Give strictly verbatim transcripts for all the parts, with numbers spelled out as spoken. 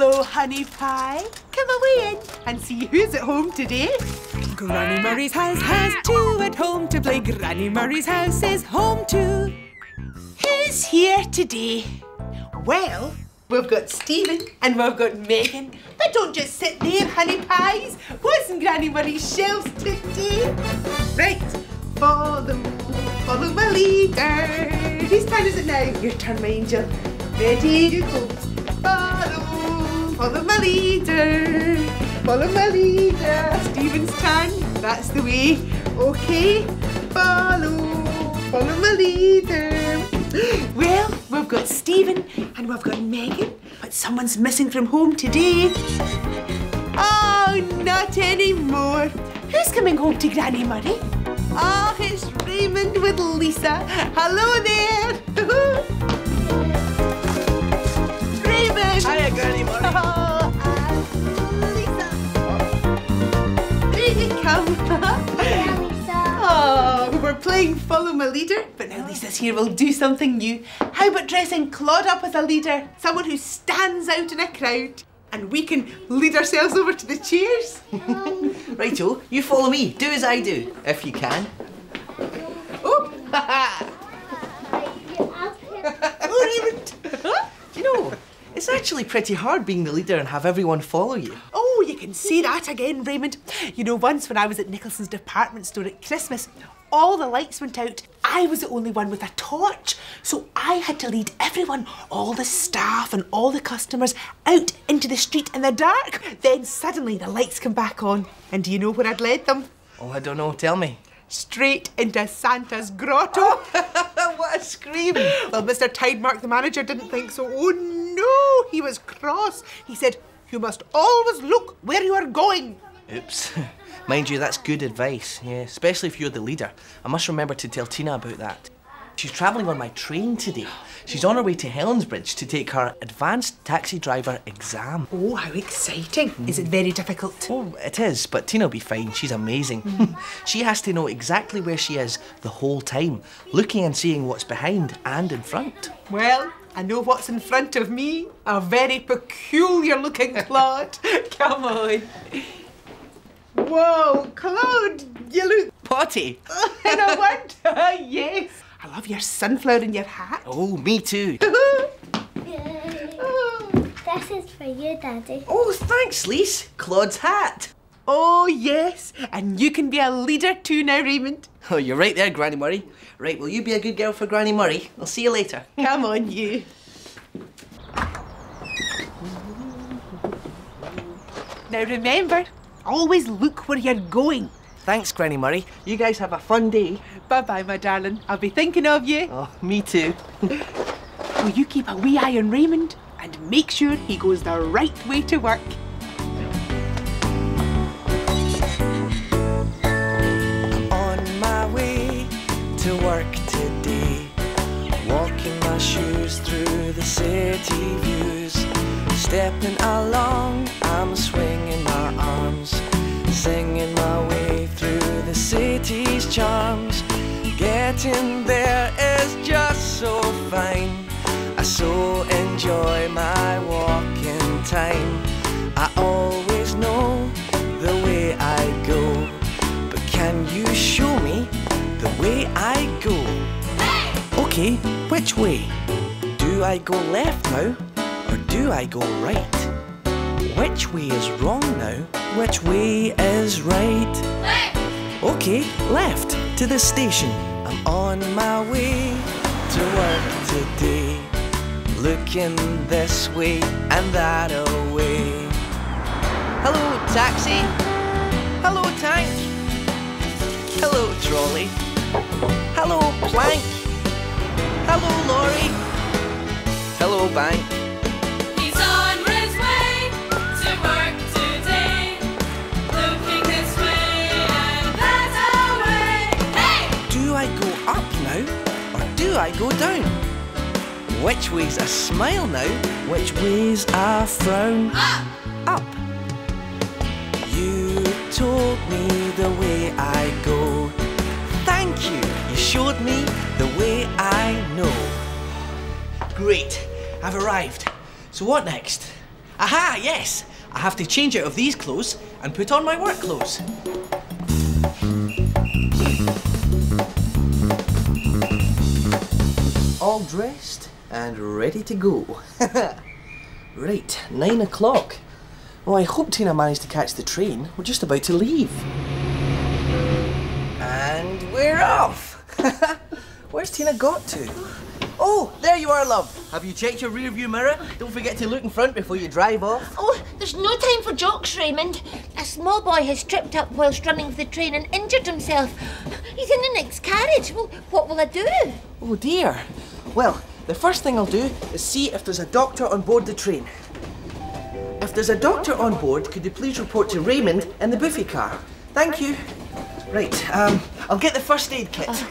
Hello, honey pie. Come away in and see who's at home today. Granny Murray's house has two at home to play. Granny Murray's house is home too. Who's here today? Well, we've got Stephen and we've got Megan. But don't just sit there, honey pies. What's in Granny Murray's shelves today? Right, follow, follow my leader. Whose turn is it now? Your turn, my angel. Ready to go. Follow, follow my leader. Follow my leader. Stephen's turn. That's the way. Okay. Follow, follow my leader. Well, we've got Stephen and we've got Megan, but someone's missing from home today. Oh, not anymore. Who's coming home to Granny Murray? Oh, it's Raymond with Lisa. Hello there. Raymond. Hiya, Granny Murray. Oh, and Lisa. Oh. Here you come. Yeah. Oh, we're playing Follow My Leader, but now Lisa's here, we'll do something new. How about dressing Claude up as a leader? Someone who stands out in a crowd. And we can lead ourselves over to the chairs. Righto, you follow me. Do as I do, if you can. Oh! Oh, Raymond! You know, it's actually pretty hard being the leader and have everyone follow you. Oh. You can say that again, Raymond. You know, once when I was at Nicholson's department store at Christmas, all the lights went out. I was the only one with a torch, so I had to lead everyone, all the staff and all the customers, out into the street in the dark. Then suddenly the lights come back on. And do you know where I'd led them? Oh, I don't know. Tell me. Straight into Santa's grotto. Oh, what a scream. Well, Mister Tidemark, the manager, didn't think so. Oh, no, he was cross. He said, "You must always look where you are going." Oops. Mind you, that's good advice, yeah, especially if you're the leader. I must remember to tell Tina about that. She's travelling on my train today. She's on her way to Helensbridge to take her advanced taxi driver exam. Oh, how exciting. Mm. Is it very difficult? Oh, it is, but Tina'll be fine. She's amazing. Mm. She has to know exactly where she is the whole time, looking and seeing what's behind and in front. Well, I know what's in front of me. A very peculiar looking Claude. Come on. Whoa, Claude, you look... potty. And I wonder, yes. I love your sunflower in your hat. Oh, me too. Oh. This is for you, Daddy. Oh, thanks, Lise. Claude's hat. Oh, yes. And you can be a leader too now, Raymond. Oh, you're right there, Granny Murray. Right, will you be a good girl for Granny Murray? I'll see you later. Come on, you. Now remember, always look where you're going. Thanks, Granny Murray. You guys have a fun day. Bye-bye, my darling. I'll be thinking of you. Oh, me too. Will you keep a wee eye on Raymond and make sure he goes the right way to work? To work today, walking my shoes through the city views, stepping along, I'm swinging my arms, singing my way through the city's charms. Getting there is just so fine. I so enjoy my walking time. I always know the way I go, but can you show me the way I go? Hey! Okay, which way? Do I go left now, or do I go right? Which way is wrong now? Which way is right? Left! Okay, left, to the station. I'm on my way to work today, looking this way and that away. Hello, taxi. Hello, tank. Hello, trolley. Hello, plank. Hello, lorry. Hello, bank. He's on his way to work today, looking this way and that away. Hey! Do I go up now, or do I go down? Which way's a smile now? Which way's a frown? Up! Up! You told me the way I go. Thank you, you showed me the way I know. Great, I've arrived. So what next? Aha, yes! I have to change out of these clothes and put on my work clothes. All dressed and ready to go. Right, nine o'clock. Oh, I hope Tina managed to catch the train. We're just about to leave. And we're off! Where's Tina got to? Oh, there you are, love. Have you checked your rear view mirror? Don't forget to look in front before you drive off. Oh, there's no time for jokes, Raymond. A small boy has tripped up whilst running for the train and injured himself. He's in the next carriage. Well, what will I do? Oh, dear. Well, the first thing I'll do is see if there's a doctor on board the train. If there's a doctor on board, could you please report to Raymond in the buffet car? Thank you. Right, um, I'll get the first aid kit. Uh,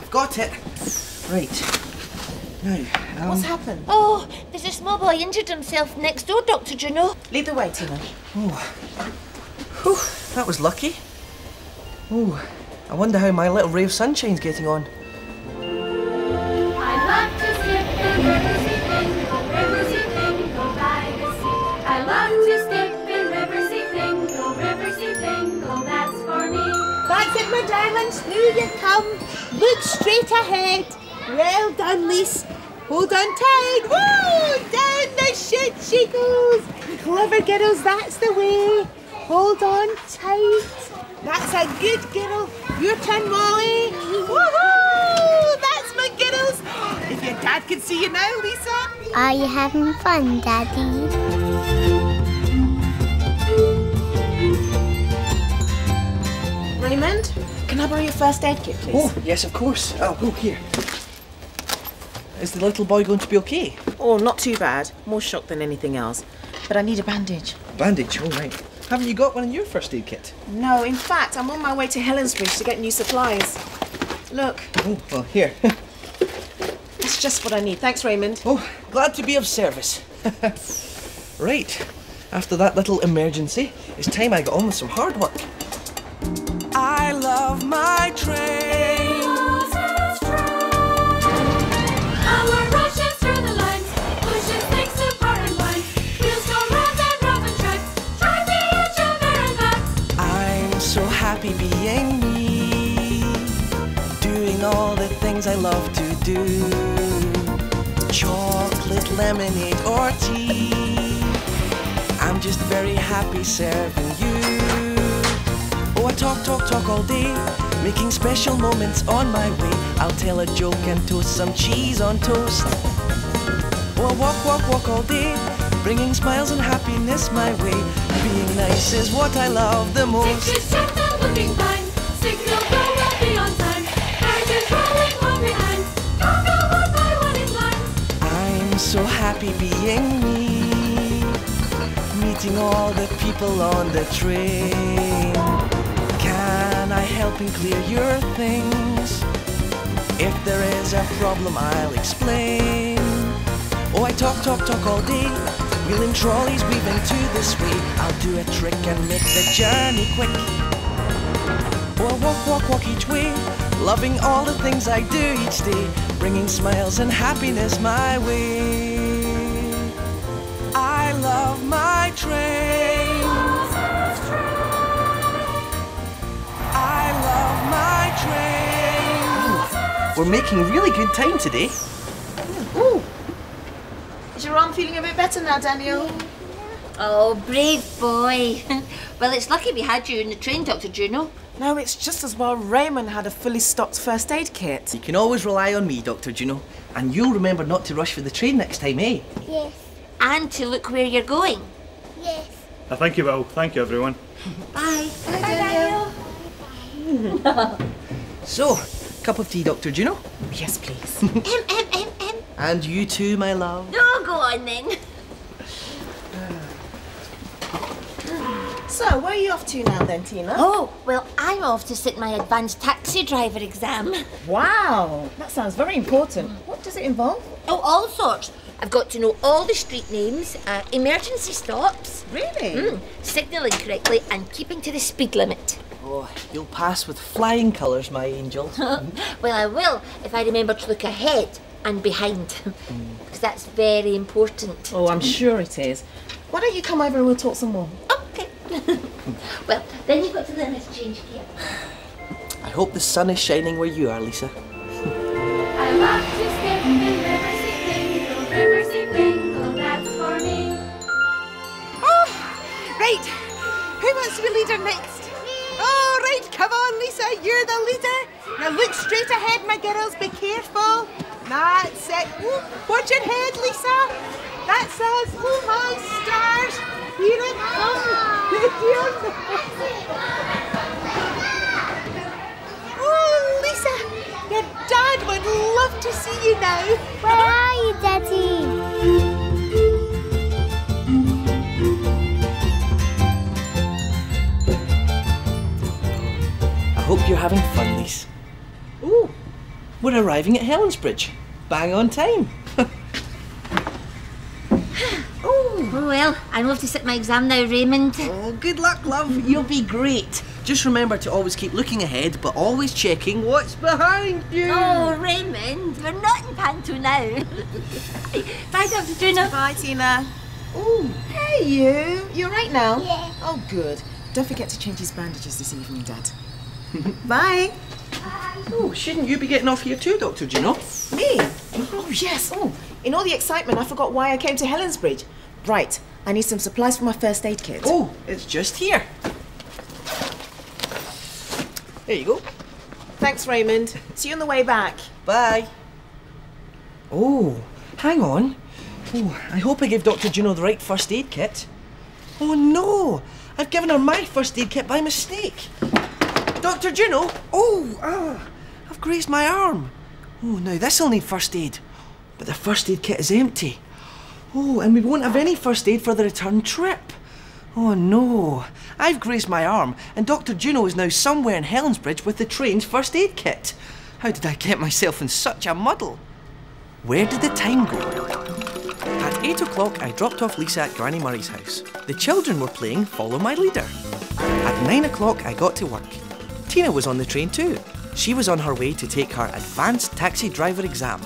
I've got it. Right. Now, um, what's happened? Oh, there's a small boy injured himself next door, Doctor Juno. Lead the way, Tina. Oh. Whew, that was lucky. Oh, I wonder how my little ray of sunshine's getting on. I love to skip the River Sea Fingal, River Sea Fingal by the sea. I love to skip in River Sea Fingal, River Sea Fingal, that's for me. That's it, my darlings, here you come. Look straight ahead. Well done, Lise. Hold on tight. Woo! Down the chute she goes. Clever girls, that's the way. Hold on tight. That's a good girl. Your turn, Molly. Woohoo! That's my girls. If your dad can see you now, Lisa. Are you having fun, Daddy? Raymond, can I borrow your first aid kit, please? Oh, yes, of course. I'll go here. Is the little boy going to be okay? Oh, not too bad. More shock than anything else. But I need a bandage. Bandage? Oh, right. Haven't you got one in your first aid kit? No, in fact, I'm on my way to Helensbridge to get new supplies. Look. Oh, well, here. That's just what I need. Thanks, Raymond. Oh, glad to be of service. Right. After that little emergency, it's time I got on with some hard work. I love my train. Our rushes through the lines, pushes things apart and wide. Wheels go round and round and tracks, drive the edge over and back. I'm so happy being me, doing all the things I love to do. Chocolate, lemonade or tea, I'm just very happy serving you. Oh, I talk, talk, talk all day, making special moments on my way. I'll tell a joke and toast some cheese on toast. Oh, I walk, walk, walk all day, bringing smiles and happiness my way. Being nice is what I love the most. Six is checked out looking fine, signal go will be on time. Carriages rolling on behind, go, go, one by one in line. I'm so happy being me, meeting all the people on the train. Can I help and clear your things? If there is a problem, I'll explain. Oh, I talk, talk, talk all day, wheeling trolleys, weaving to this way. I'll do a trick and make the journey quick. Oh, I walk, walk, walk each way, loving all the things I do each day, bringing smiles and happiness my way. I love my train. We're making really good time today. Ooh. Is your arm feeling a bit better now, Daniel? Oh, brave boy. Well, it's lucky we had you in the train, Doctor Juno. No, it's just as well Raymond had a fully stocked first aid kit. You can always rely on me, Doctor Juno. And you'll remember not to rush for the train next time, eh? Yes. And to look where you're going. Yes. I think you will. Thank you, everyone. Bye. Bye, Daniel. Bye. So, cup of tea, Doctor Juno? Yes, please. um, um, um, um. And you too, my love. Oh, go on then. So, where are you off to now then, Tina? Oh, well, I'm off to sit my advanced taxi driver exam. Wow, that sounds very important. What does it involve? Oh, all sorts. I've got to know all the street names, uh, emergency stops. Really? Mm, signalling correctly and keeping to the speed limit. Oh, you'll pass with flying colours, my angel. Well, I will if I remember to look ahead and behind, because that's very important. Oh, I'm sure it is. Why don't you come over and we'll talk some more? Okay. Well, then you've got to learn how to change gear. I hope the sun is shining where you are, Lisa. I love to skip in River Sea Fingal, River Sea Fingal, that's for me. Oh, right. Who wants to be leader next? Me. All right, come on, Lisa. You're the leader. Now look straight ahead, my girls. Be careful. That's it. Ooh, watch your head, Lisa. That's us. Oh, my stars. Here it comes. Good deal. Oh, Lisa, your dad would love to see you now. Where are you, Daddy? I hope you're having fun, Lise. Oh, we're arriving at Helensbridge. Bang on time. Oh. Oh, well, I'm off to sit my exam now, Raymond. Oh, good luck, love. You'll be great. Just remember to always keep looking ahead, but always checking what's behind you. Oh, Raymond, we're not in Panto now. Bye, Doctor Juno. Bye, Tina. Oh, hey, you. You're right now? Yeah. Oh, good. Don't forget to change his bandages this evening, Dad. Bye. Bye. Oh, shouldn't you be getting off here too, Doctor Juno? Me? Oh, yes. Oh, in all the excitement, I forgot why I came to Helensbridge. Right, I need some supplies for my first aid kit. Oh, it's just here. There you go. Thanks, Raymond. See you on the way back. Bye. Oh, hang on. Oh, I hope I gave Doctor Juno the right first aid kit. Oh no, I've given her my first aid kit by mistake. Doctor Juno, oh, ah, I've grazed my arm. Oh, now this'll need first aid. But the first aid kit is empty. Oh, and we won't have any first aid for the return trip. Oh no, I've grazed my arm and Doctor Juno is now somewhere in Helensbridge with the train's first aid kit. How did I get myself in such a muddle? Where did the time go? At eight o'clock I dropped off Lisa at Granny Murray's house. The children were playing Follow My Leader. At nine o'clock I got to work. Tina was on the train too. She was on her way to take her advanced taxi driver exam.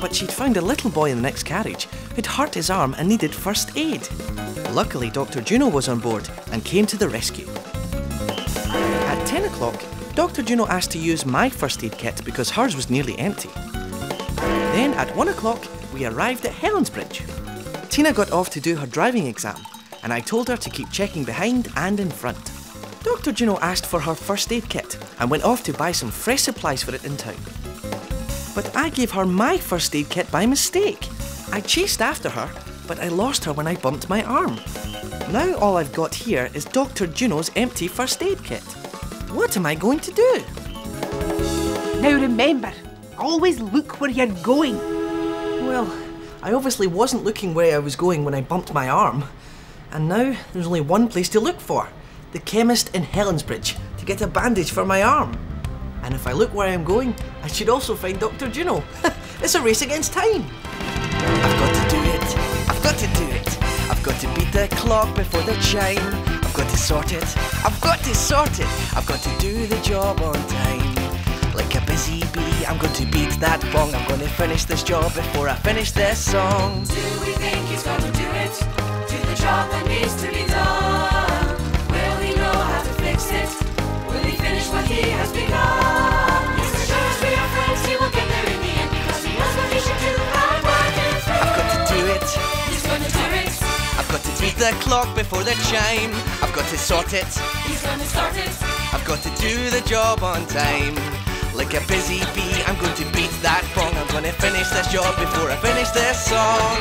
But she'd found a little boy in the next carriage who'd hurt his arm and needed first aid. Luckily, Doctor Juno was on board and came to the rescue. At ten o'clock, Doctor Juno asked to use my first aid kit because hers was nearly empty. Then at one o'clock, we arrived at Helensbridge. Tina got off to do her driving exam and I told her to keep checking behind and in front. Doctor Juno asked for her first aid kit and went off to buy some fresh supplies for it in town. But I gave her my first aid kit by mistake. I chased after her, but I lost her when I bumped my arm. Now all I've got here is Doctor Juno's empty first aid kit. What am I going to do? Now remember, always look where you're going. Well, I obviously wasn't looking where I was going when I bumped my arm. And now there's only one place to look for, the chemist in Helensbridge, to get a bandage for my arm. And if I look where I'm going, I should also find Doctor Juno. It's a race against time. I've got to do it. I've got to do it. I've got to beat the clock before the chime. I've got to sort it. I've got to sort it. I've got to do the job on time. Like a busy bee, I'm going to beat that bong. I'm going to finish this job before I finish this song. Do we think he's going to do it? Do the job that needs to be done. Will he know how to fix it? Will he finish what he has begun? Yes, as sure as we are friends, he will get there in the end because he knows what he should do. Hard work and through. I've got to do it. I've got to beat the clock before the chime. I've got to sort it. He's gonna sort it. I've got to do the job on time. Like a busy bee, I'm going to beat that bong. I'm gonna finish this job before I finish this song.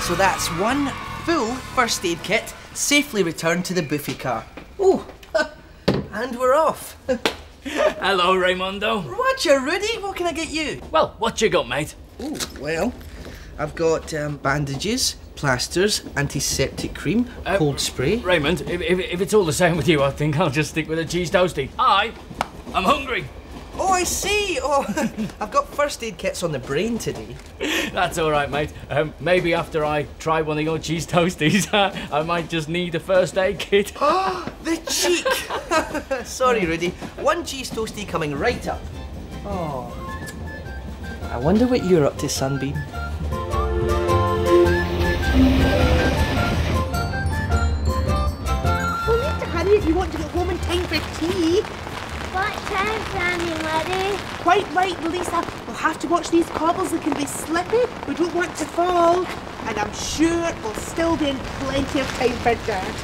So that's one full first aid kit safely returned to the buffy car. Oh, and we're off. Hello, Raimondo. Roger, Rudy. What can I get you? Well, what you got, mate? Oh, well, I've got um, bandages, plasters, antiseptic cream, uh, cold spray. Raymond, if, if, if it's all the same with you, I think I'll just stick with a cheese toastie. I, I'm hungry. Oh, I see. Oh, I've got first aid kits on the brain today. That's all right, mate. Um, maybe after I try one of your cheese toasties, I might just need a first aid kit. Oh, the cheek. Sorry, Rudy. One cheese toastie coming right up. Oh. I wonder what you're up to, Sunbeam. We'll need to hurry if you want to get home in time for tea. What time, Granny Murray? Quite right, Melissa. We'll have to watch these cobbles. They can be slippy. We don't want to fall. And I'm sure we'll still be in plenty of time for Dad.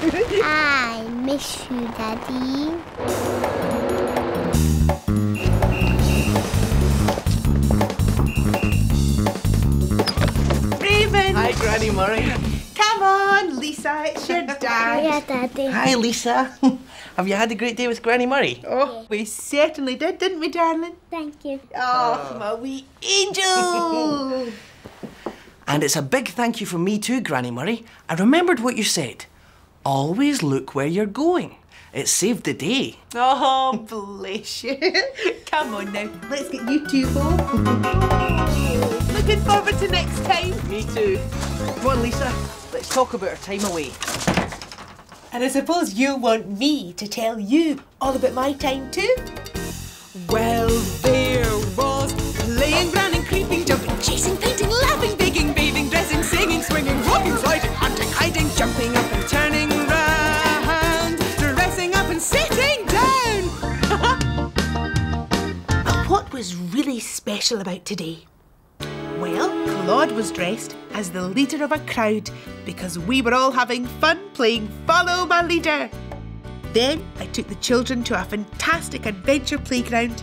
I miss you, Daddy. Hi, Granny Murray. Come on, Lisa, it's your dad. Yeah, Daddy. Hi, Lisa. Have you had a great day with Granny Murray? Oh, yeah. We certainly did, didn't we, darling? Thank you. Oh, oh. My wee angel. And it's a big thank you from me too, Granny Murray. I remembered what you said. Always look where you're going. It saved the day. Oh, bless you. Come on now, let's get you two home. Looking forward to next time. Me too. Come on, Lisa. Let's talk about our time away. And I suppose you want me to tell you all about my time too? Well, there was playing, running, creeping, jumping, chasing, painting, laughing, digging, bathing, dressing, singing, swinging, walking, sliding, hunting, hiding, jumping up and turning round, dressing up and sitting down. But what was really special about today? Well, Claude was dressed as the leader of a crowd because we were all having fun playing Follow My Leader. Then I took the children to a fantastic adventure playground.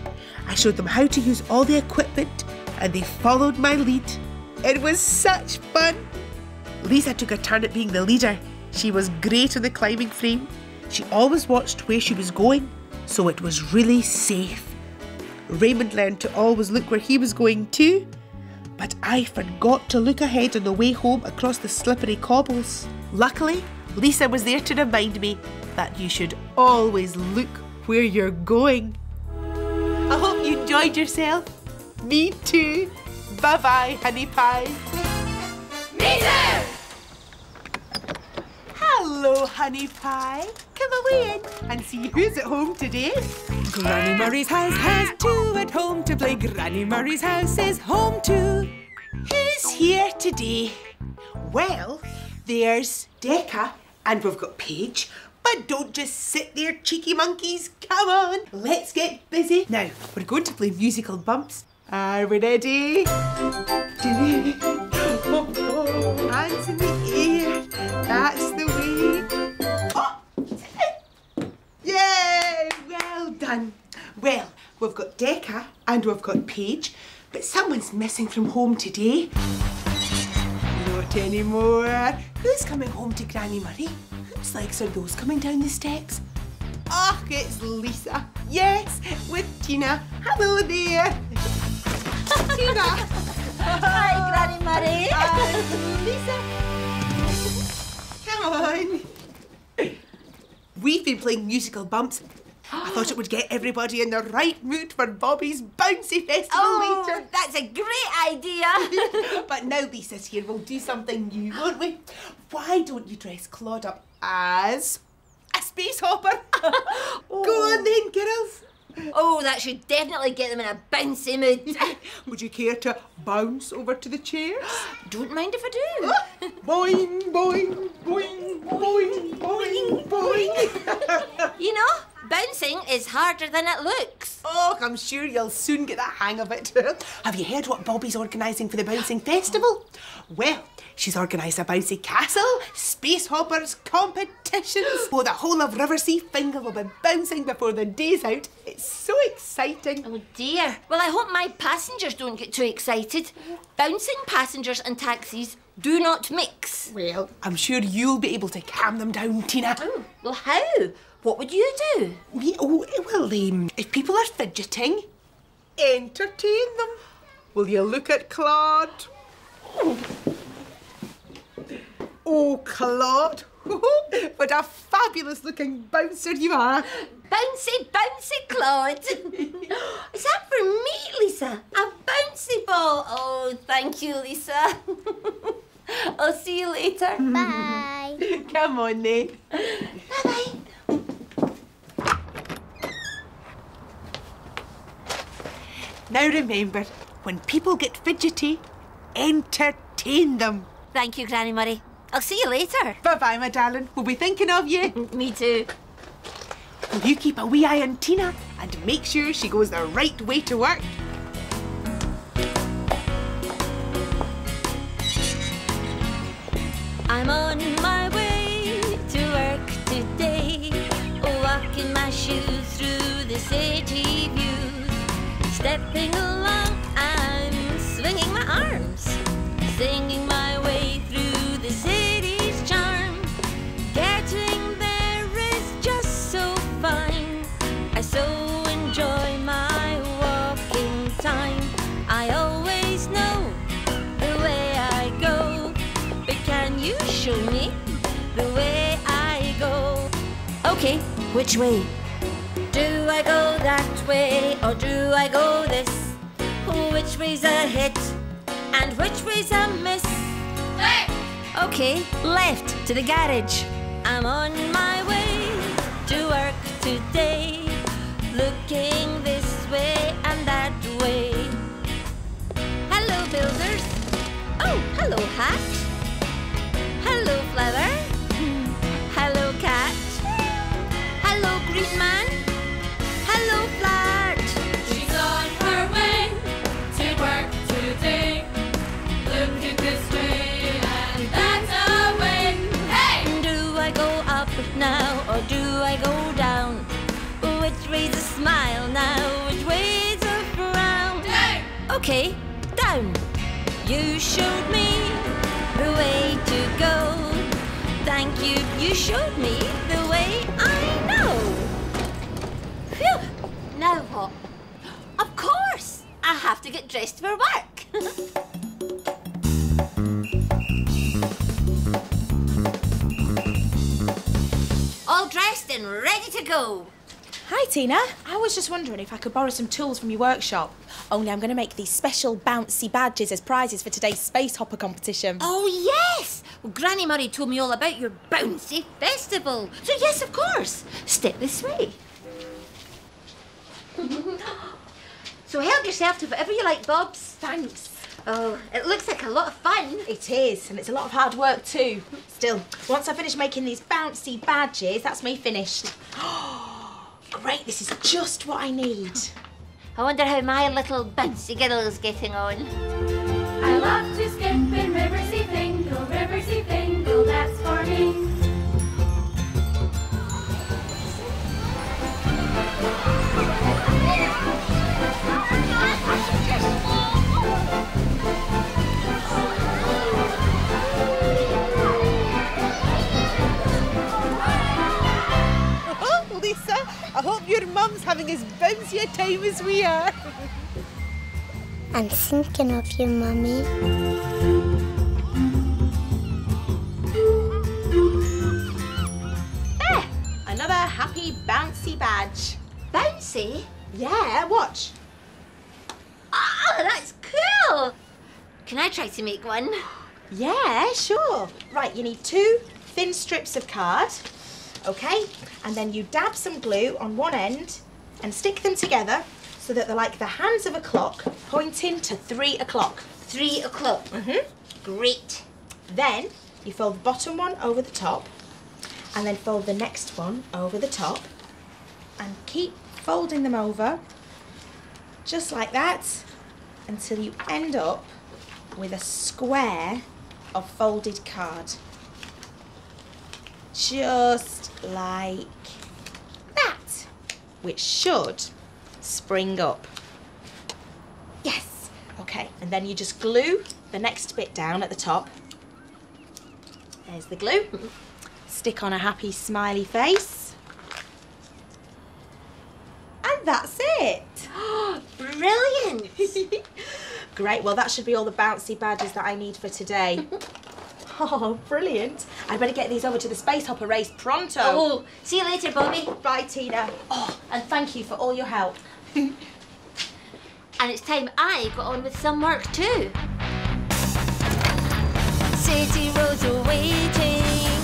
I showed them how to use all the equipment and they followed my lead. It was such fun. Lisa took a turn at being the leader. She was great on the climbing frame. She always watched where she was going, so it was really safe. Raymond learned to always look where he was going too. But I forgot to look ahead on the way home across the slippery cobbles. Luckily, Lisa was there to remind me that you should always look where you're going. I hope you enjoyed yourself. Me too. Bye-bye, honey pie. Me too! Hello, honey pie. Come away in and see who's at home today. Granny Murray's house has two at home to play. Granny Murray's house is home too. Who's here today? Well, there's Decca and we've got Paige. But don't just sit there, cheeky monkeys. Come on, let's get busy. Now, we're going to play musical bumps. Are we ready? Hands in the air. That's the way. Oh. Yay! Well done. Well, we've got Decca and we've got Paige, but someone's missing from home today. Not anymore. Who's coming home to Granny Murray? Whose legs are those coming down the steps? Ah, oh, it's Lisa. Yes, with Tina. Hello there. Tina. Hi, Granny Murray. I'm Lisa. Come on. We've been playing musical bumps. I thought it would get everybody in the right mood for Bobby's Bouncy Festival oh, later. That's a great idea. But now Lisa's here, we'll do something new, won't we? Why don't you dress Claude up as a space hopper? Oh. Go on then, girls. Oh, that should definitely get them in a bouncy mood. Would you care to bounce over to the chairs? Don't mind if I do. Oh. Boing, boing, boing, boing, boing, boing. You know, bouncing is harder than it looks. Oh, I'm sure you'll soon get the hang of it. Have you heard what Bobby's organising for the Bouncing Festival? Well, she's organised a bouncy castle, space hoppers, competitions. Oh, the whole of River Sea Fingal will be bouncing before the day's out. It's so exciting. Oh dear. Well, I hope my passengers don't get too excited. Bouncing passengers and taxis do not mix. Well, I'm sure you'll be able to calm them down, Tina. Oh, well, how? What would you do? Me? Oh, well, um, if people are fidgeting, entertain them. Will you look at Claude? Oh. Oh, Claude, what a fabulous-looking bouncer you are. Bouncy, bouncy, Claude. Is that for me, Lisa? A bouncy ball. Oh, thank you, Lisa. I'll see you later. Bye. Come on, then. Bye-bye. Now remember, When people get fidgety, entertain them. Thank you, Granny Murray. I'll see you later. Bye-bye, my darling. We'll be thinking of you. Me too. Will you keep a wee eye on Tina and make sure she goes the right way to work? I'm on my way to work today, walking my shoes through the city views. Stepping along, I'm swinging my arms, singing my way through the city's charm. Getting there is just so fine. I so enjoy my walking time. I always know the way I go, but can you show me the way I go? Okay, which way? Do I go that way or do I go this? Which way's a hit and which way's a miss? Left! Okay, left to the garage. I'm on my way to work today, looking this way and that way. Hello, builders. Oh, hello, hat. Hello, flower. Hello, cat. Hello, green man. Hello, flirt. She's on her way to work today, looking this way and that's a way. Hey! Do I go up now or do I go down? Which way's a smile now? Which way's a frown? Hey! Okay, down. You showed me the way to go. Thank you, you showed me the way I know. Phew! Now what? Of course! I have to get dressed for work. All dressed and ready to go. Hi, Tina. I was just wondering if I could borrow some tools from your workshop. Only I'm going to make these special bouncy badges as prizes for today's Space Hopper competition. Oh, yes! Well, Granny Murray told me all about your bouncy festival. So, yes, of course. Step this way. So help yourself to whatever you like, Bobs. Thanks. Oh, it looks like a lot of fun. It is, and it's a lot of hard work too. Still, once I finish making these bouncy badges, that's me finished. Great, this is just what I need. I wonder how my little bouncy girl is getting on. I love to skip in River Sea Fingal, River Sea Fingal, that's for me. Oh, Lisa, I hope your mum's having as bouncy a time as we are. I'm thinking of you, Mummy. There, another happy bouncy badge. Bouncy? Yeah, watch. Oh, that's cool! Can I try to make one? Yeah, sure. Right, you need two thin strips of card, okay? And then you dab some glue on one end and stick them together so that they're like the hands of a clock pointing to three o'clock. Three o'clock? Mm-hmm. Great. Then you fold the bottom one over the top and then fold the next one over the top and keep folding them over just like that until you end up with a square of folded card. Just like that, which should spring up. Yes, okay, and then you just glue the next bit down at the top. There's the glue. Stick on a happy smiley face. That's it. Brilliant. Great. Well, that should be all the bouncy badges that I need for today. Oh, brilliant. I better get these over to the Space Hopper race pronto. Oh, see you later, Bobby. Bye, Tina. Oh, and thank you for all your help. And it's time I got on with some work too. City roads are waiting.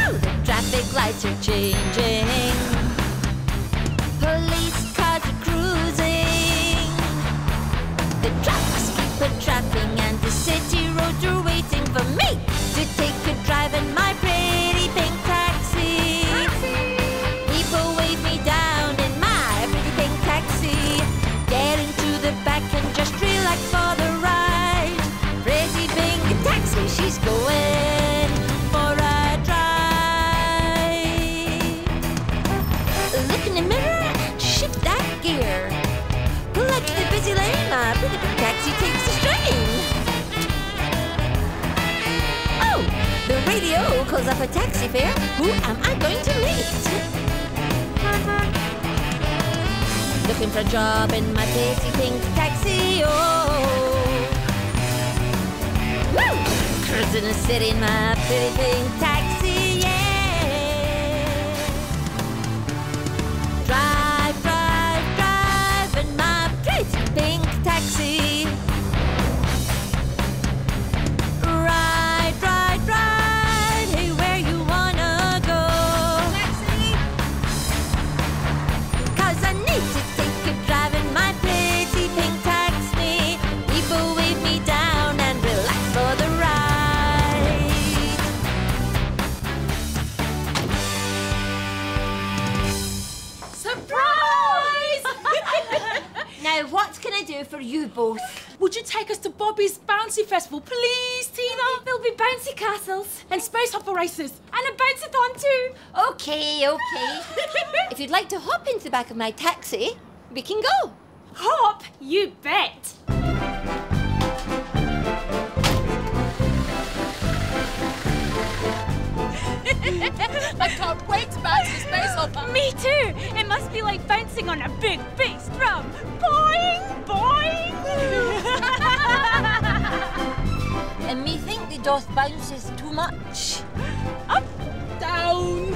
Oh, the traffic lights are changing. Police cars are cruising. radio calls up a taxi fare, who am I going to meet? Looking for a job in my pretty pink taxi, oh. Woo! Cruising the city in my pretty pink taxi, yeah. Drive, drive, drive in my pretty pink taxi. What can I do for you both? Would you take us to Bobby's Bouncy Festival, please, Tina? There'll be bouncy castles. And space hopper races. And a bouncy-thon too. OK, OK. If you'd like to hop into the back of my taxi, we can go. Hop? You bet. I can't wait to bounce the space hopper. Me too. It must be like bouncing on a big bass drum. Boing, boing. And me think the doth bounces too much. Up, down.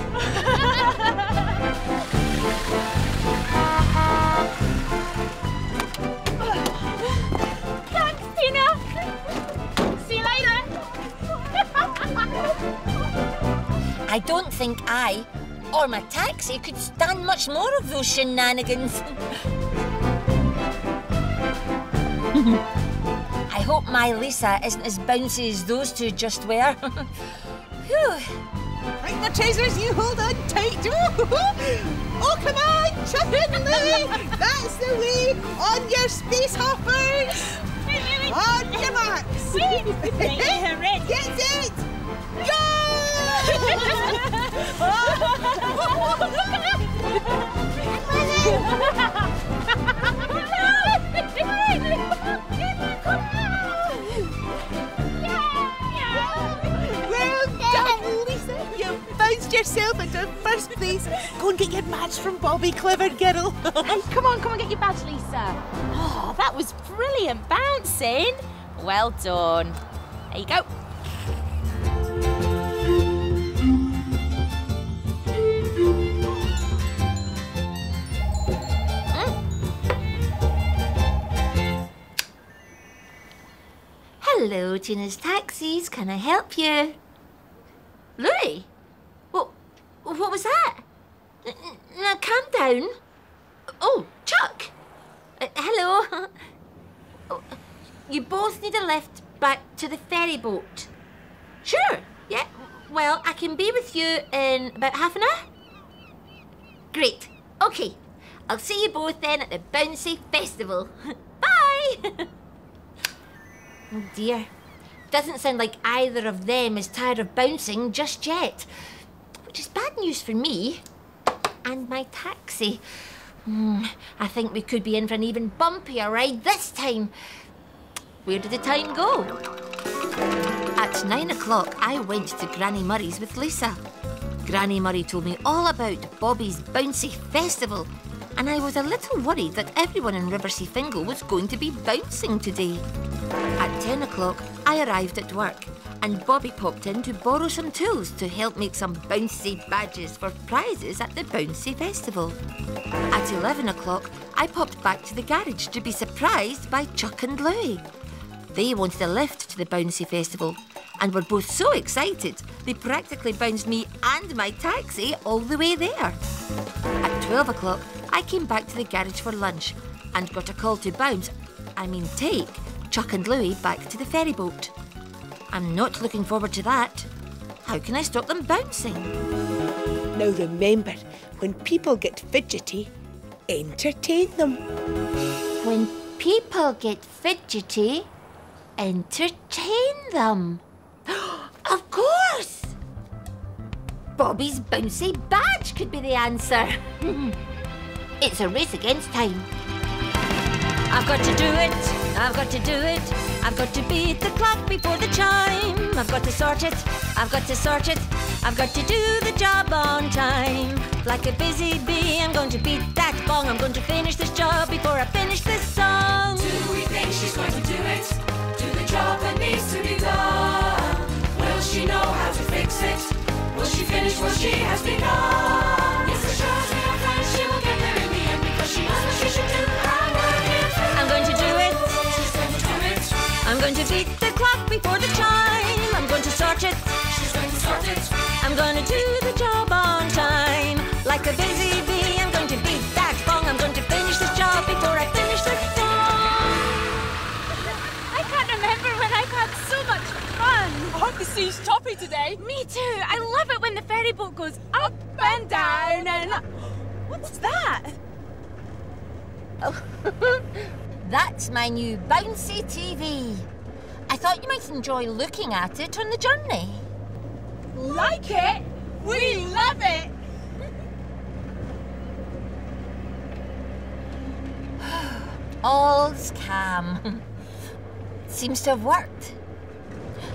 Thanks, Tina. See you later. I don't think I, or my taxi, could stand much more of those shenanigans. I hope my Lisa isn't as bouncy as those two just were. Whew. Right, the chasers, you hold on tight. Oh, come on, chuck it in the way. That's the way. On your space hoppers. On your marks. Get it. Go! Well done, Lisa. You bounced yourself into first place. Go and get your badge from Bobby, clever girl. Come on, come on, get your badge, Lisa. Oh, that was brilliant bouncing. Well done. There you go. Hello, Tina's Taxis. Can I help you? Louis? What, what was that? N now, calm down. Oh, Chuck. Uh, hello. Oh, you both need a lift back to the ferry boat. Sure. Yeah. Well, I can be with you in about half an hour. Great. OK. I'll see you both then at the Bouncy Festival. Bye. Oh dear, doesn't sound like either of them is tired of bouncing just yet. Which is bad news for me and my taxi. Mm, I think we could be in for an even bumpier ride this time. Where did the time go? At nine o'clock, I went to Granny Murray's with Lisa. Granny Murray told me all about Bobby's Bouncy Festival, and I was a little worried that everyone in River Sea Fingal was going to be bouncing today. At ten o'clock, I arrived at work, and Bobby popped in to borrow some tools to help make some bouncy badges for prizes at the Bouncy Festival. At eleven o'clock, I popped back to the garage to be surprised by Chuck and Louie. They wanted a lift to the Bouncy Festival, and were both so excited, they practically bounced me and my taxi all the way there. At twelve o'clock, I came back to the garage for lunch and got a call to bounce, I mean take, Chuck and Louie back to the ferry boat. I'm not looking forward to that. How can I stop them bouncing? Now remember, when people get fidgety, entertain them. When people get fidgety, entertain them. Of course! Bobby's bouncy badge could be the answer. It's a race against time. I've got to do it, I've got to do it, I've got to beat the clock before the chime. I've I've got to sort it, I've got to sort it, I've got to do the job on time. Like a busy bee, I'm going to beat that bong. I'm going to finish this job before I finish this song. Do we think she's going to do it? Do the job that needs to be done? Will she know how to fix it? Will she finish what she has begun? Yes, as sure as we are friends, she will get there in the end, because she knows what she should do. I'm working through. I'm going to do it. She's going to do it. I'm going to beat the clock before the chime. I'm going to sort it. She's going to sort it. I'm going to do the job on time. Like a busy bee, I'm going to beat that bong. I'm going to finish this job before I finish the song. I can't remember when I've had so much fun. I hope the sea's toppy today. Me too. I love it when the ferry boat goes up and down and up. What's that? Oh, that's my new bouncy T V. I thought you might enjoy looking at it on the journey. Like it? We love it! All's calm. Seems to have worked.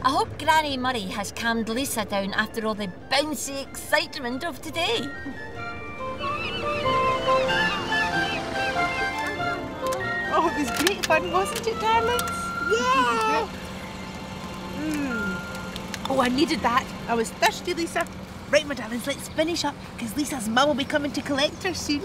I hope Granny Murray has calmed Lisa down after all the bouncy excitement of today. Oh, it was great fun, wasn't it, darlings? Yeah! Mm. Oh, I needed that. I was thirsty, Lisa. Right, my darlings, let's finish up, because Lisa's mum will be coming to collect her soon.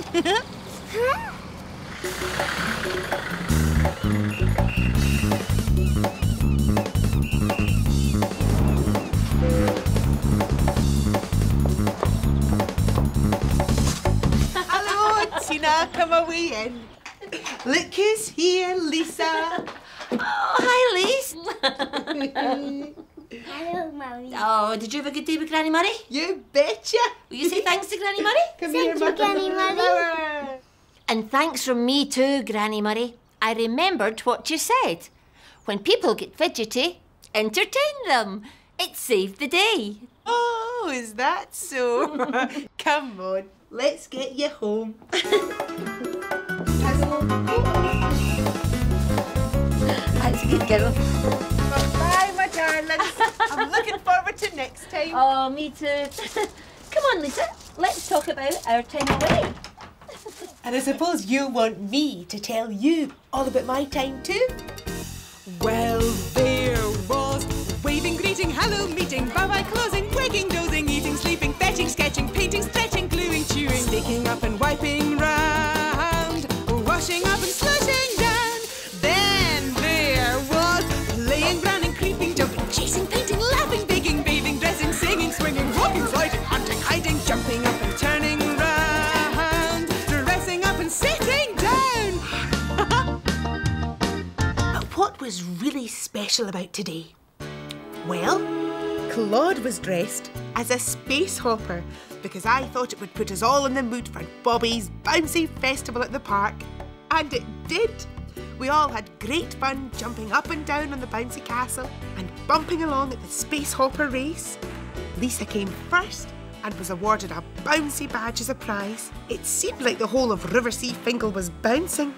Hello, Tina, come away in. Look who's here, Lisa. Oh, hi, Lise. Hello, Mummy. Oh, did you have a good day with Granny Murray? You betcha. Will you say thanks to Granny Murray? Come here, Mummy. Granny Murray. And thanks from me too, Granny Murray. I remembered what you said. When people get fidgety, entertain them. It saved the day. Oh, is that so? Come on, let's get you home. That's a good girl. Bye, my darlings. I'm looking forward to next time. Oh, me too. Come on, Lisa. Let's talk about our time away. And I suppose you want me to tell you all about my time too? Well, there was waving, greeting, hello, meeting, bye-bye, closing, waking, dozing, eating, sleeping, fetching, sketching, painting, stretching, gluing, chewing, sticking up and wiping round, washing up and slushing down. Then there was playing, running, creeping, jumping, chasing, painting, laughing, baking, bathing, dressing, singing, swinging, walking, sliding, hunting, hiding, jumping up and turning round, dressing up and sitting down. But what was really special about today? Well, Claude was dressed as a space hopper because I thought it would put us all in the mood for Bobby's Bouncy Festival at the park. And it did. We all had great fun jumping up and down on the bouncy castle and bumping along at the space hopper race. Lisa came first and was awarded a bouncy badge as a prize. It seemed like the whole of River Sea Fingal was bouncing.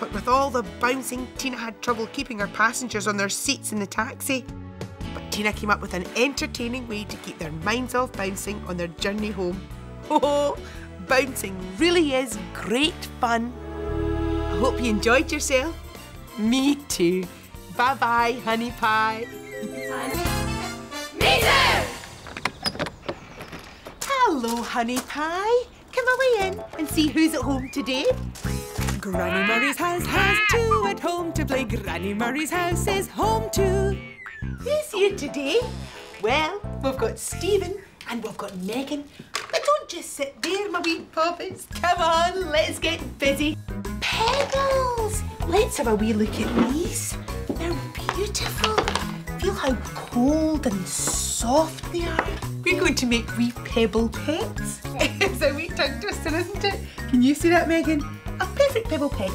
But with all the bouncing, Tina had trouble keeping her passengers on their seats in the taxi. But Tina came up with an entertaining way to keep their minds off bouncing on their journey home. Oh, bouncing really is great fun. I hope you enjoyed yourself. Me too. Bye-bye, honey pie. Me too! Hello, honey pie. Come away in and see who's at home today. Granny Murray's house has two at home to play. Granny Murray's house is home too. Who's here today? Well, we've got Stephen and we've got Megan. But don't just sit there, my wee puppets. Come on, let's get busy. Pebbles! Let's have a wee look at these. They're beautiful. Feel how cold and soft they are. We're going to make wee pebble pets. It's a wee tongue twister, isn't it? Can you see that, Megan? A perfect pebble pet.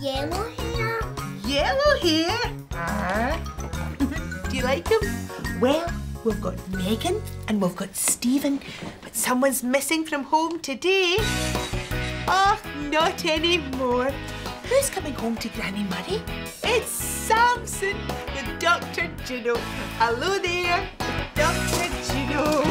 Yellow hair. Yellow hair. Uh-huh. Do you like them? Well, we've got Megan and we've got Stephen, but someone's missing from home today. Oh, not anymore. Who's coming home to Granny Murray? It's Samson, the Doctor Juno. Hello there, Doctor Juno.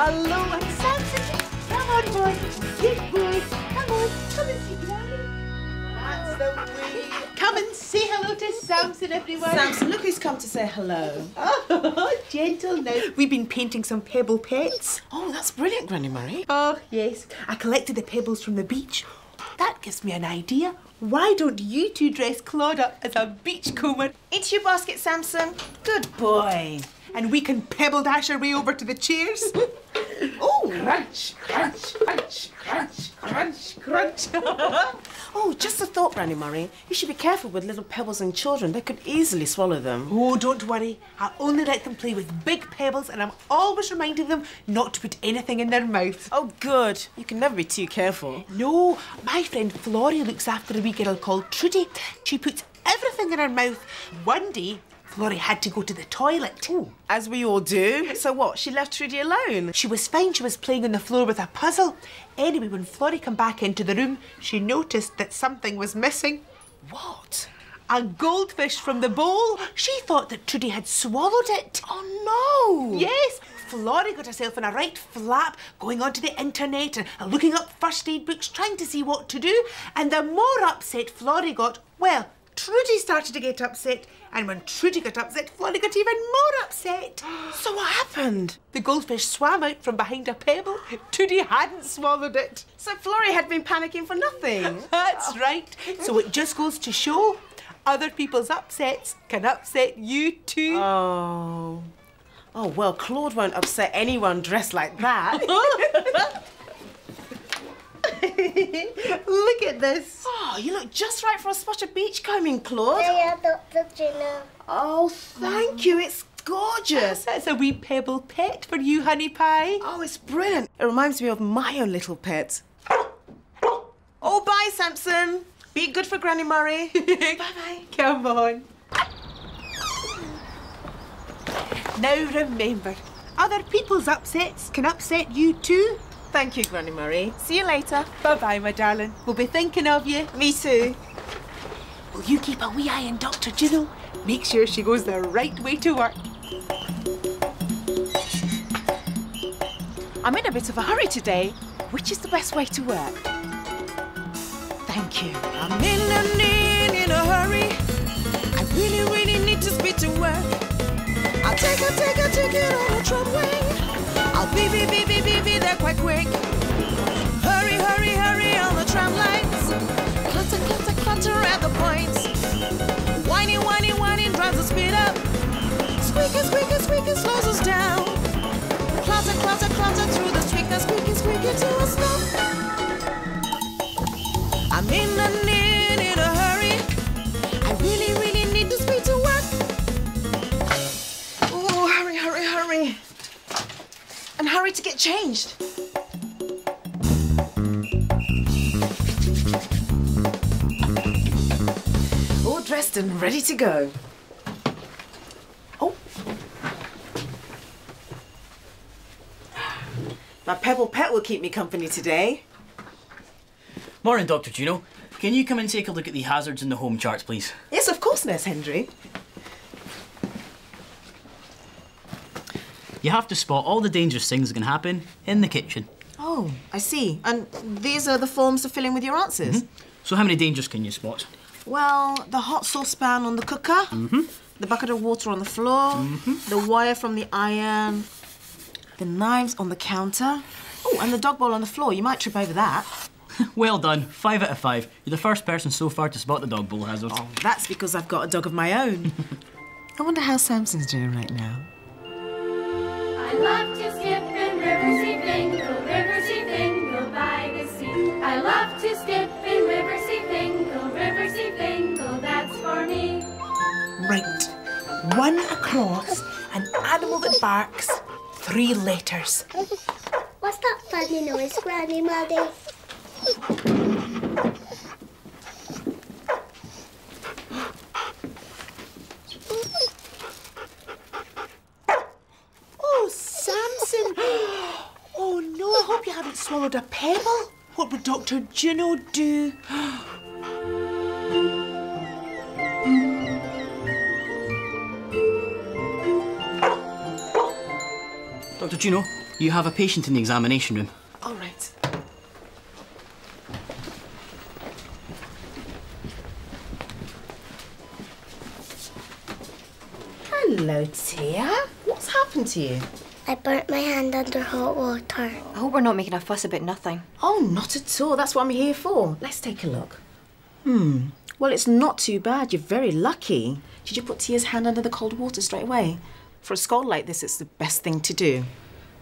Hello, and Samson. Come on, boy. Good boy. Come on. Come and see Granny. That's the way. Come and say hello to Samson, everyone. Samson, look who's come to say hello. Oh, gentle now. We've been painting some pebble pets. Oh, that's brilliant, Granny Murray. Oh, yes. I collected the pebbles from the beach. That gives me an idea. Why don't you two dress Claude up as a beachcomber? Into your basket, Samson. Good boy. And we can pebble dash our way over to the chairs. Oh, crunch, crunch, crunch, crunch, crunch, crunch. Oh, just a thought, Granny Murray. You should be careful with little pebbles and children. They could easily swallow them. Oh, don't worry. I only let them play with big pebbles, and I'm always reminding them not to put anything in their mouth. Oh, good. You can never be too careful. No, my friend Florrie looks after a wee girl called Trudy. She puts everything in her mouth. One day, Florrie had to go to the toilet. Ooh. As we all do. So what, she left Trudy alone? She was fine, she was playing on the floor with a puzzle. Anyway, when Florrie came back into the room, she noticed that something was missing. What? A goldfish from the bowl. She thought that Trudy had swallowed it. Oh no! Yes, Florrie got herself in a right flap, going onto the internet and looking up first aid books, trying to see what to do. And the more upset Florrie got, well, Trudy started to get upset, and when Trudy got upset, Florrie got even more upset. So what happened? The goldfish swam out from behind a pebble. Trudy hadn't swallowed it. So Florrie had been panicking for nothing. That's right. So it just goes to show, other people's upsets can upset you too. Oh. Oh, well, Claude won't upset anyone dressed like that. Look at this. Oh, you look just right for a spot of beachcombing, Claude. Yeah, yeah, Doctor Juno. Oh, thank you. It's gorgeous. That's a wee pebble pet for you, honey pie. Oh, it's brilliant. It reminds me of my own little pet. Oh, bye, Samson. Be good for Granny Murray. Bye-bye. Come on. Now remember, other people's upsets can upset you too. Thank you, Granny Murray. See you later. Bye-bye, my darling. We'll be thinking of you. Me too. Will you keep a wee eye on Doctor Juno? Make sure she goes the right way to work. I'm in a bit of a hurry today. Which is the best way to work? Thank you. I'm in a need, in a hurry. I really, really need to speed to work. I'll take a, take a ticket on a tramway. I'll be, be, be, be, be, be there quite quick. Hurry, hurry, hurry on the tram lines. Clutter, clutter, clutter at the points. Whining, whining, whining drives the speed up. Squeaker, squeaker, squeaker slows us down. Clutter, clutter, clutter through the street. Now squeaky, squeaky to a stop. I'm in a need, in a hurry. I really, really need to speed to work. Oh, hurry, hurry, hurry. And hurry to get changed. All dressed and ready to go. Oh. My pebble pet will keep me company today. Morning, Doctor Juno. Can you come and take a look at the hazards in the home charts, please? Yes, of course, Nurse Hendry. You have to spot all the dangerous things that can happen in the kitchen. Oh, I see. And these are the forms to fill in with your answers? Mm-hmm. So how many dangers can you spot? Well, the hot saucepan on the cooker, mm-hmm. the bucket of water on the floor, mm-hmm. the wire from the iron, the knives on the counter. Oh, and the dog bowl on the floor. You might trip over that. Well done. Five out of five. You're the first person so far to spot the dog bowl hazard. Oh, that's because I've got a dog of my own. I wonder how Samson's doing right now. I love to skip in River Sea Fingal, River Sea Fingal by the sea. I love to skip in River Sea Fingal, River Sea Fingal, that's for me. Right. One across, an animal that barks, three letters. What's that funny noise, Granny Murray? Swallowed a pebble? What would Doctor Juno do? Doctor Juno, you have a patient in the examination room. All right. Hello, dear. What's happened to you? I burnt my hand under hot water. I hope we're not making a fuss about nothing. Oh, not at all. That's what I'm here for. Let's take a look. Hmm. Well, it's not too bad. You're very lucky. Did you put Tia's hand under the cold water straight away? For a scald like this, it's the best thing to do.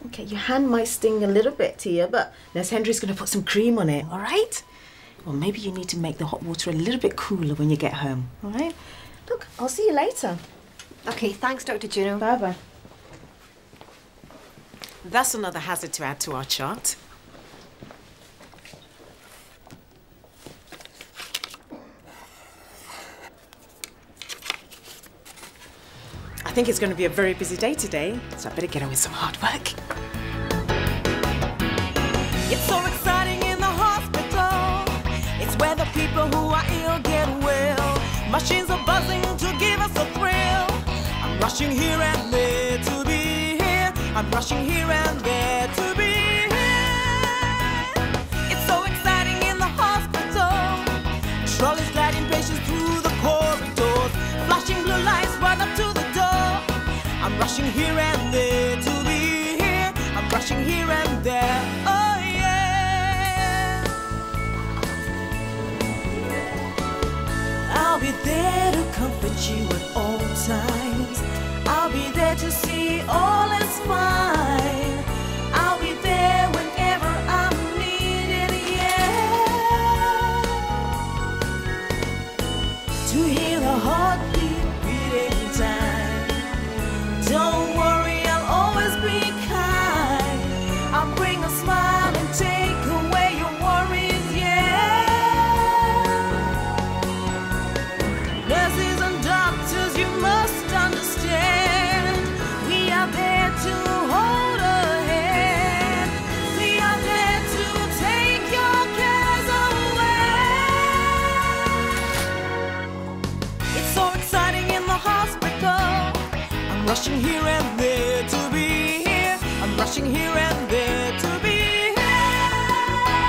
OK, your hand might sting a little bit, Tia, but Nurse Henry's going to put some cream on it, all right? Well, maybe you need to make the hot water a little bit cooler when you get home, all right? Look, I'll see you later. OK, thanks, Doctor Juno. Bye-bye. That's another hazard to add to our chart. I think it's going to be a very busy day today, so I better get on with some hard work. It's so exciting in the hospital. It's where the people who are ill get well. Machines are buzzing to give us a thrill. I'm rushing here and there to be here. I'm rushing here and there to be here. It's so exciting in the hospital. Trolleys gliding patients through the corridors. Flashing blue lights right up to the I'm rushing here and there to be here. I'm rushing here and there, oh yeah. I'll be there to comfort you at all times. I'll be there to see all is fine. I'll be there whenever I'm needed, yeah. To hear a heartbeat beating time. Don't worry, I'll always be kind. I'll bring a smile and take away your worries, yeah. Nurses and doctors, you must understand. We are there to hold a hand. We are there to take your cares away. It's so exciting in the hospital. I'm rushing here and there to be here. I'm rushing here and there to be here.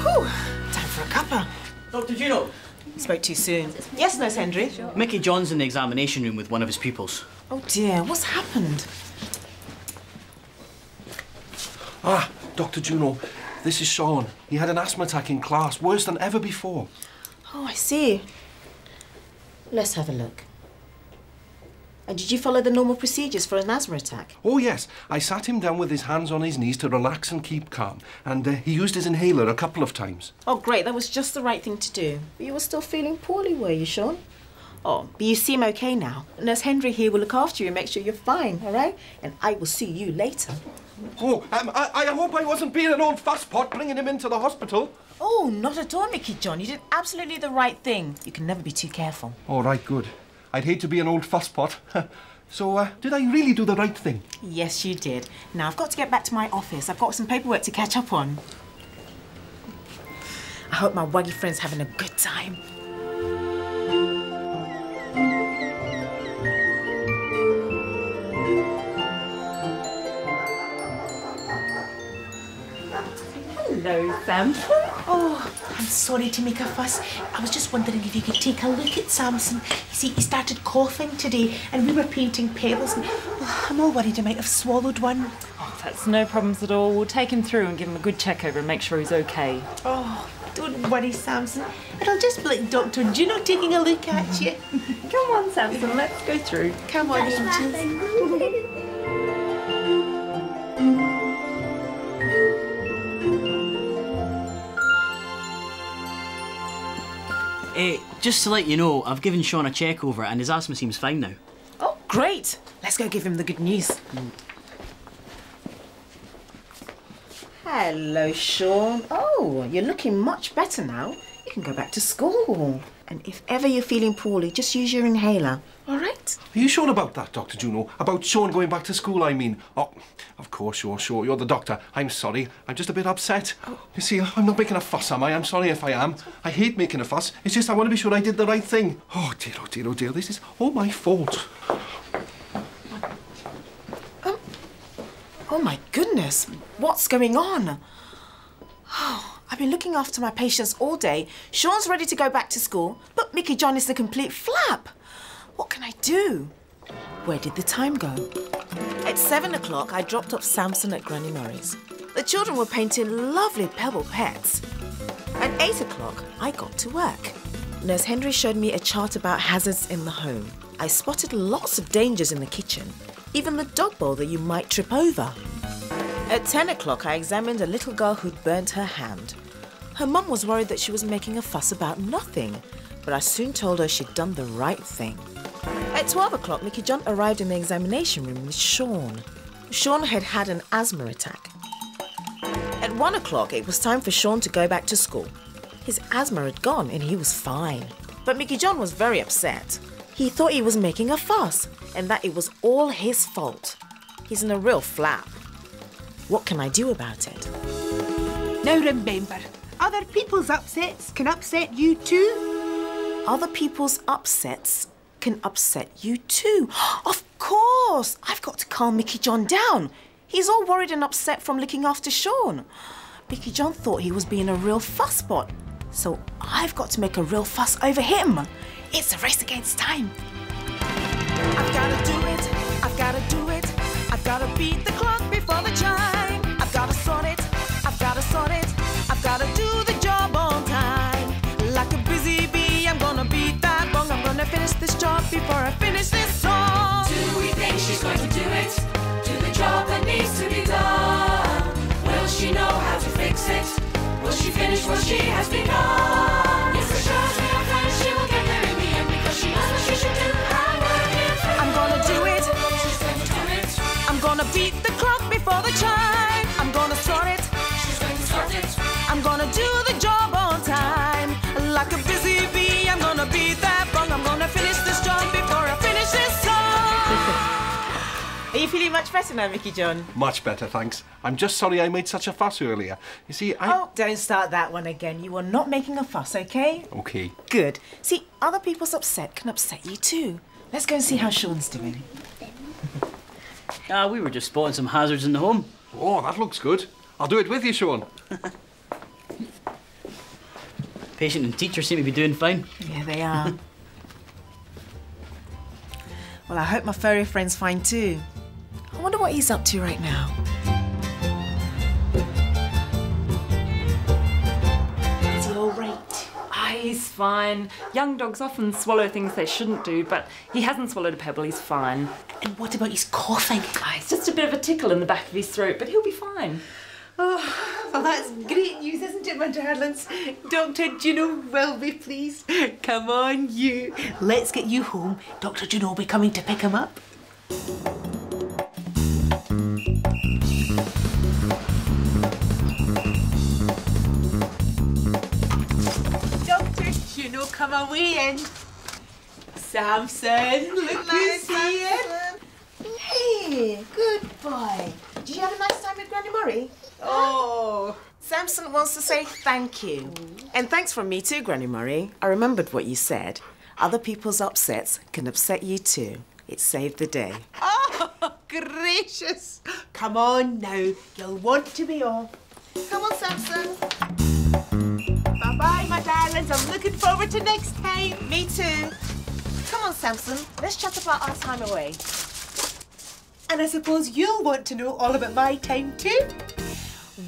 Whew, time for a cuppa. Doctor Juno. Spoke too soon. Yes, Nurse Henry. Sure. Mickey John's in the examination room with one of his pupils. Oh dear, what's happened? Ah, Doctor Juno, this is Sean. He had an asthma attack in class, worse than ever before. Oh, I see. Let's have a look. And did you follow the normal procedures for an asthma attack? Oh, yes. I sat him down with his hands on his knees to relax and keep calm. And uh, he used his inhaler a couple of times. Oh, great. That was just the right thing to do. But you were still feeling poorly, were you, Sean? Oh, but you seem OK now. Nurse Henry here will look after you and make sure you're fine, all right? And I will see you later. Oh, um, I, I hope I wasn't being an old fusspot bringing him into the hospital. Oh, not at all, Mickey John. You did absolutely the right thing. You can never be too careful. All right, good. I'd hate to be an old fusspot. So, uh, did I really do the right thing? Yes, you did. Now, I've got to get back to my office. I've got some paperwork to catch up on. I hope my waggy friend's having a good time. Hello, Samson. Oh, I'm sorry to make a fuss. I was just wondering if you could take a look at Samson. You see, he started coughing today and we were painting pebbles and oh, I'm all worried he might have swallowed one. Oh, that's no problems at all. We'll take him through and give him a good check over and make sure he's okay. Oh, don't worry, Samson. It'll just be like Doctor Juno taking a look at mm-hmm. you. Come on, Samson, let's go through. Come on, angels. Uh, just to let you know, I've given Sean a check over and his asthma seems fine now. Oh, great! Let's go give him the good news. Mm. Hello, Sean. Oh, you're looking much better now. You can go back to school. And if ever you're feeling poorly, just use your inhaler, all right? Are you sure about that, Doctor Juno? About Sean going back to school, I mean. Oh, of course, sure, sure. You're the doctor. I'm sorry. I'm just a bit upset. Oh. You see, I'm not making a fuss, am I? I'm sorry if I am. I hate making a fuss. It's just I want to be sure I did the right thing. Oh, dear, oh, dear, oh, dear. This is all my fault. Um, Oh my goodness, what's going on? Oh, I've been looking after my patients all day. Sean's ready to go back to school, but Mickey John is the complete flap. What can I do? Where did the time go? At seven o'clock, I dropped off Samson at Granny Murray's. The children were painting lovely pebble pets. At eight o'clock, I got to work. Nurse Henry showed me a chart about hazards in the home. I spotted lots of dangers in the kitchen, even the dog bowl that you might trip over. At ten o'clock, I examined a little girl who'd burnt her hand. Her mum was worried that she was making a fuss about nothing, but I soon told her she'd done the right thing. At twelve o'clock, Mickey John arrived in the examination room with Sean. Sean had had an asthma attack. At one o'clock, it was time for Sean to go back to school. His asthma had gone and he was fine. But Mickey John was very upset. He thought he was making a fuss and that it was all his fault. He's in a real flap. What can I do about it? Now remember, other people's upsets can upset you too. Other people's upsets can upset you too. Of course! I've got to calm Mickey John down. He's all worried and upset from looking after Sean. Mickey John thought he was being a real fusspot, so I've got to make a real fuss over him. It's a race against time. I've got to do it, I've got to do it. I've got to beat the clock before the chime. I've got to sort it, I've got to sort it. I've got to do the job on time. Like a busy bee, I'm going to beat that bong. I'm going to finish this job before I finish this song. Do we think she's going to do it? Do the job that needs to be done. Will she know how to fix it? Will she finish what she has begun? Yes, it shows me I'm fine, she will get there in the end because she knows what she should do. I'm gonna, I'm gonna do it. She's gonna do it. I'm gonna beat the clock before the chime. I'm gonna sort it. She's gonna sort it. I'm gonna do the job on time. Like a busy bee, I'm gonna be that bung. I'm gonna finish this job before I finish this song. Are you feeling much better now, Mickey John? Much better, thanks. I'm just sorry I made such a fuss earlier. You see, I... Oh, don't start that one again. You are not making a fuss, OK? OK. Good. See, other people's upset can upset you too. Let's go and see how Sean's doing. Ah, uh, we were just spotting some hazards in the home. Oh, that looks good. I'll do it with you, Sean. Patient and teacher seem to be doing fine. Yeah, they are. Well, I hope my furry friend's fine too. I wonder what he's up to right now. Is he all right? Oh, he's fine. Young dogs often swallow things they shouldn't do, but he hasn't swallowed a pebble, he's fine. And what about his coughing? Oh, it's just a bit of a tickle in the back of his throat, but he'll be fine. Oh, well, that's great news, isn't it, my darlings? Doctor Juno will be pleased. Come on, you. Let's get you home. Doctor Juno will be coming to pick him up. Juno, come away in. Samson, look who's here. Hey, good boy. Did you have a nice time with Granny Murray? Oh. Samson wants to say thank you. And thanks from me too, Granny Murray. I remembered what you said. Other people's upsets can upset you too. It saved the day. Oh, gracious. Come on now. You'll want to be off. Come on, Samson. Bye, my darlings. I'm looking forward to next time. Me too. Come on, Samson. Let's chat about our time away. And I suppose you'll want to know all about my time too.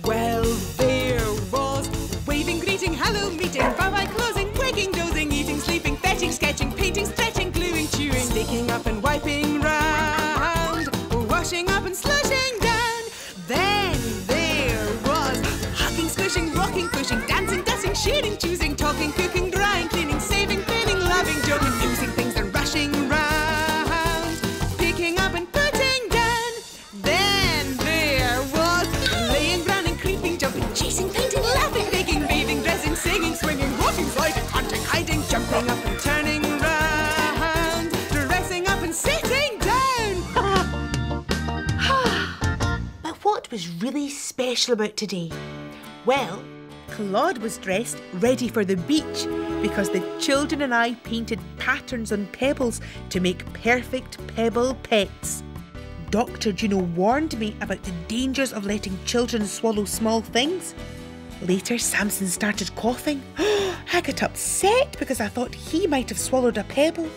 Well, there was waving, greeting, hello, meeting, bye-bye, closing, waking, dozing, eating, sleeping, fetching, sketching, painting, stretching, gluing, chewing, sticking up and wiping round, washing up and slushing down. Then there was hugging, squishing, rocking, pushing, dancing, dusting, shading, choosing, talking, cooking, drying, cleaning, saving, cleaning, loving, joking, losing things and rushing round, picking up and putting down. Then there was laying, running, creeping, jumping, chasing, painting, laughing, baking, bathing, dressing, singing, swinging, walking, sliding, hunting, hiding, jumping up and turning round, dressing up and sitting down. But what was really special about today? Well, Claude was dressed ready for the beach because the children and I painted patterns on pebbles to make perfect pebble pets. Doctor Juno warned me about the dangers of letting children swallow small things. Later, Samson started coughing. I got upset because I thought he might have swallowed a pebble.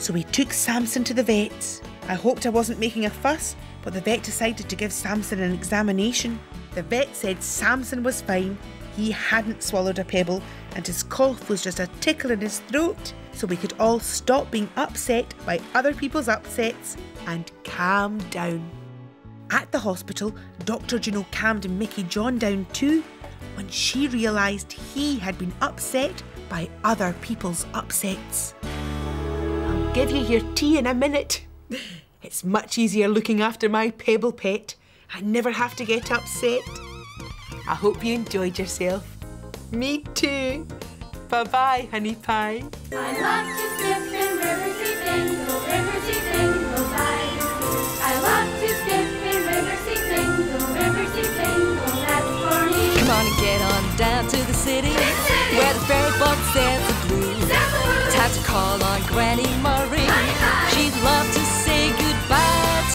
So we took Samson to the vets. I hoped I wasn't making a fuss, but the vet decided to give Samson an examination. The vet said Samson was fine. He hadn't swallowed a pebble and his cough was just a tickle in his throat, so we could all stop being upset by other people's upsets and calm down. At the hospital, Doctor Juno calmed Mickey John down too when she realised he had been upset by other people's upsets. I'll give you your tea in a minute. It's much easier looking after my pebble pet. I never have to get upset. I hope you enjoyed yourself. Me too. Bye-bye, honey pie. I love to skip in River Sea Fingal, River Sea Fingal pie. I love to skip in River Sea Fingal, River Sea Fingal, that's for me. Come on and get on down to the city, the city. Where the fairy box stands the blue. Time to call on Granny Murray.